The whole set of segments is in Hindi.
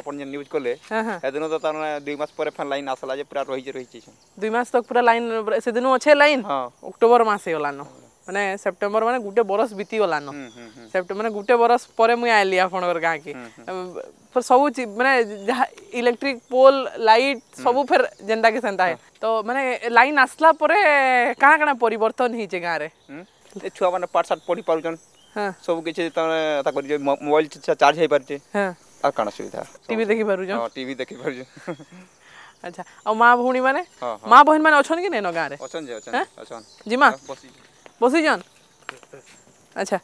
अपन जे न्यूज कोले ए दिनो त दुई मास परे फन लाइन आसला जे पूरा रहि छै दुई मास तक पूरा लाइन से दिनो अच्छे लाइन अक्टूबर मासे होलानो माने सेप्टेम्बर माने गुटे बरस बीती होलानो सेप्टेम्बर माने गुटे बरस परे मु आइली आपनर गां के पर सब माने इलेक्ट्रिक पोल लाइट सब फेर जेंदा के सेंदा है तो माने लाइन आसला परे काना काना परिवर्तन हि जे गां रे छुआ माने पाठ साठ पढ़ी पाउजन हां सब किछ ता करि मोबाइल चार्ज हे परते हां आ काना सुविधा टीवी देखि पारुजन हां टीवी देखि पारुजन अच्छा आ मां भूणी माने मां बहन माने अछन कि नै न गां रे अछन जे अछन अछन जी मां बसी जान अच्छा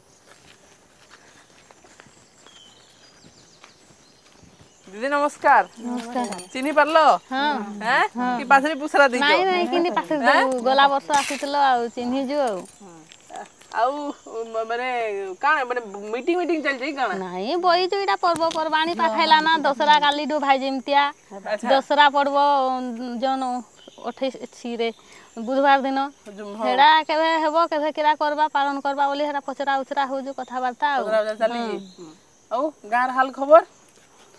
दीदी नमस्कार नमस्कार चिनी परलो हां हैं कि पासरी पुसरा दिजो नै नै किनी पासरी दो गोला वर्ष आसीतलो आ चिनी जो आउ माने काने माने मीटिंग मीटिंग चल जाई काने नाही बई तो इडा पर्व परवाणी पाखैला ना दसरा काली दो भाई जेमतिया दसरा पर्व जन 28 रे बुधवार दिन हेडा केबे हेबो केबे किरा करबा पालन करबा बोली हेडा पचरा उचरा हो जो कथा वार्ता आउ गार हाल खबर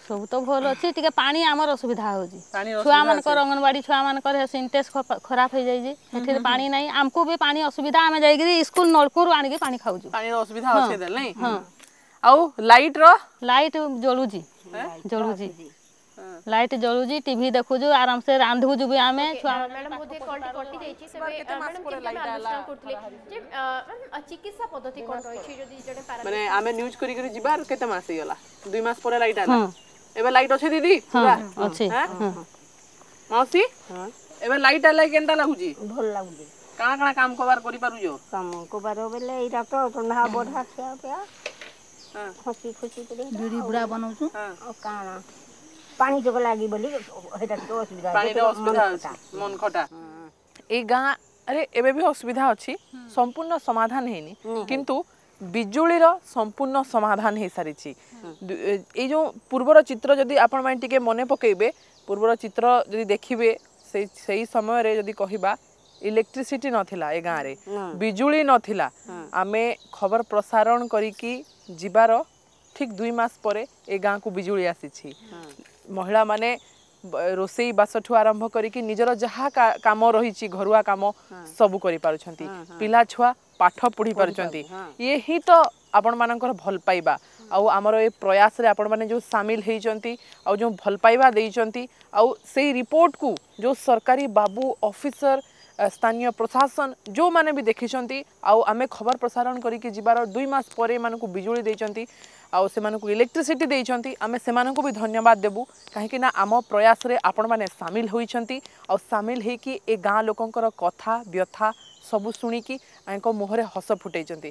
सब तो भल अछि टिके पानी हमर असुविधा हो जी छुआ मन कर अंगनवाड़ी छुआ मन कर सिंटेक्स खराब हो जाई जी एठे पानी नहीं हमको भी पानी असुविधा हम जाई के स्कूल नलकुर आनी के पानी खाउ जी पानी असुविधा अछि दे नहीं हां आउ लाइट जळू जी लाइट जळू जी टीवी देखु जो आराम से रांधु जो भी आमे छुआ मैडम होते कटि जाई छी सब केते मास पर लाइट आला जे चिकित्सा पद्धति कोन होई छी जदी जडे पारा माने आमे न्यूज करी करी जिबार केते मास होला 2 मास पर लाइट आला एबे लाइट अछि दीदी पूरा अछि हां मौसी हां एबे लाइट आले केनटा लागु जी भल लागु जी काना काना काम कोबार करि पारु जो काम कोबार होबेले इरा तो ठंडा बढा खिया पिया हां खुशी खुशी करे बीड़ी बुडा बनाउछु हां ओ काना पानी जको लागि बोली हेटा तो असुविधा पानी तो असुविधा मन खटा ए गा अरे एबे भी असुविधा अछि संपूर्ण समाधान हेनी किंतु बिजुली रो संपूर्ण समाधान हे सारी छी ए जो पूर्वर चित्र जदी आपण माने टिके मने पकेबे पूर्वर चित्र जदी देखिबे सेही समय रे जदी कहिबा इलेक्ट्रिसिटी नथिला ए गां रे बिजुली नथिला आमे खबर प्रसारण करी की जिबारो ठीक 2 मास परे ए गां को बिजुली आसी छी महिला माने रोसेई बासठु आरंभ करी की निजरो जहा काम रही छी घरुवा काम सब करी पारुछंती पिला छुआ पाठ पढ़ी पारछंती ये ही तो आपण मानकर भल पाइबा आ हमर ए प्रयास रे आपण माने जो शामिल हेइचंती आ जो भल पाइबा देइचंती आ सेही रिपोर्ट को जो सरकारी बाबू ऑफिसर स्थानीय प्रशासन जो माने भी देखिचंती आ आमे खबर प्रसारण करी के जिबार 2 मास परे मानको बिजुली देइचंती आ से मानको इलेक्ट्रिसिटी देइचंती आमे से मानको भी धन्यवाद देबू काहे कि ना आम प्रयास रे आपण माने शामिल होइचंती आ शामिल हे कि ए गां लोकनकर कथा व्यथा सबु सुनी कि आंको मुहरे हस फुटेइचंती।